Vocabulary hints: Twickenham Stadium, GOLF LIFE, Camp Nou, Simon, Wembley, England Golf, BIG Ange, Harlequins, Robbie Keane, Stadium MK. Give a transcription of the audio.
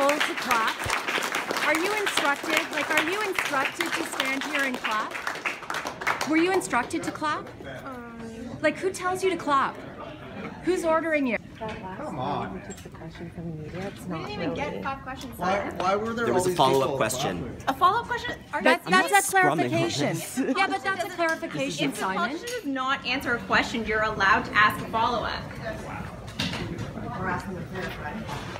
hold to clap? Are you instructed? Like, are you instructed to stand here and clap? Were you instructed to clap? Like, who tells you to clap? Who's ordering you? Come on. We didn't even get 5 questions. Why were there was a follow-up question. A follow-up question? That's a clarification. Yeah, but that's a clarification, Simon. If the question does not answer a question, you're allowed to ask a follow-up. Wow. We're asking the right?